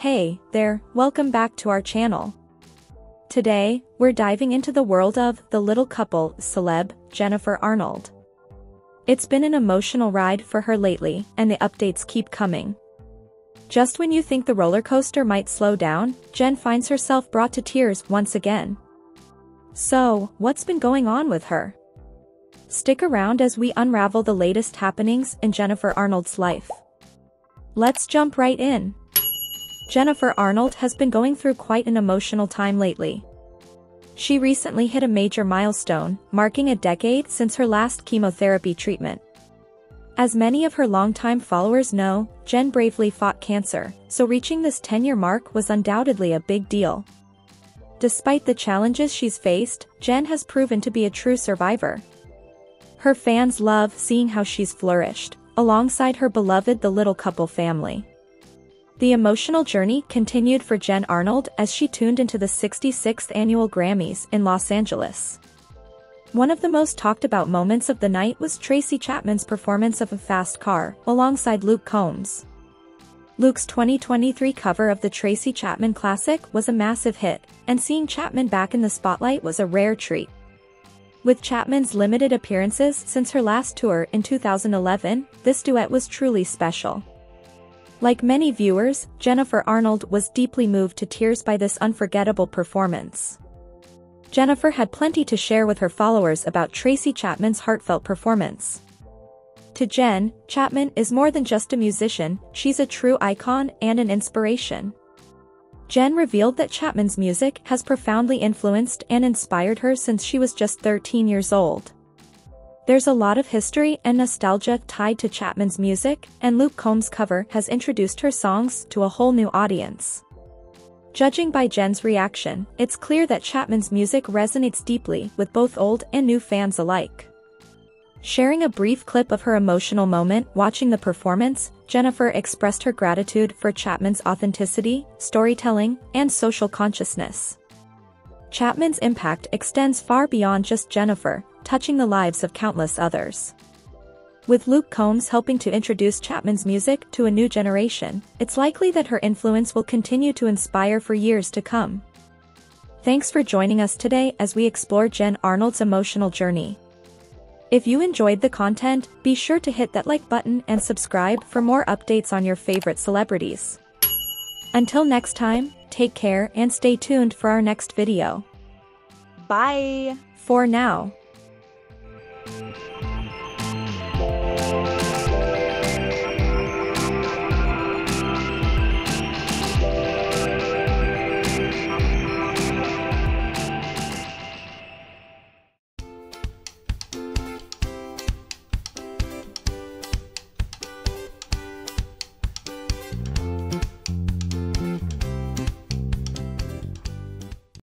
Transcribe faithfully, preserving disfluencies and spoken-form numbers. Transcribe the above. Hey there, welcome back to our channel. Today, we're diving into the world of The Little Couple celeb, Jennifer Arnold. It's been an emotional ride for her lately, and the updates keep coming. Just when you think the roller coaster might slow down, Jen finds herself brought to tears once again. So, what's been going on with her? Stick around as we unravel the latest happenings in Jennifer Arnold's life. Let's jump right in. Jennifer Arnold has been going through quite an emotional time lately. She recently hit a major milestone, marking a decade since her last chemotherapy treatment. As many of her longtime followers know, Jen bravely fought cancer, so reaching this ten-year mark was undoubtedly a big deal. Despite the challenges she's faced, Jen has proven to be a true survivor. Her fans love seeing how she's flourished, alongside her beloved The Little Couple family. The emotional journey continued for Jen Arnold as she tuned into the sixty-sixth annual Grammys in Los Angeles. One of the most talked about moments of the night was Tracy Chapman's performance of A Fast Car, alongside Luke Combs. Luke's twenty twenty-three cover of the Tracy Chapman classic was a massive hit, and seeing Chapman back in the spotlight was a rare treat. With Chapman's limited appearances since her last tour in two thousand eleven, this duet was truly special. Like many viewers, Jennifer Arnold was deeply moved to tears by this unforgettable performance. Jennifer had plenty to share with her followers about Tracy Chapman's heartfelt performance. To Jen, Chapman is more than just a musician, she's a true icon and an inspiration. Jen revealed that Chapman's music has profoundly influenced and inspired her since she was just thirteen years old. There's a lot of history and nostalgia tied to Chapman's music, and Luke Combs' cover has introduced her songs to a whole new audience. Judging by Jen's reaction, it's clear that Chapman's music resonates deeply with both old and new fans alike. Sharing a brief clip of her emotional moment watching the performance, Jennifer expressed her gratitude for Chapman's authenticity, storytelling, and social consciousness. Chapman's impact extends far beyond just Jennifer, touching the lives of countless others. With Luke Combs helping to introduce Chapman's music to a new generation, it's likely that her influence will continue to inspire for years to come. Thanks for joining us today as we explore Jen Arnold's emotional journey. If you enjoyed the content, be sure to hit that like button and subscribe for more updates on your favorite celebrities. Until next time, take care and stay tuned for our next video. Bye! For now.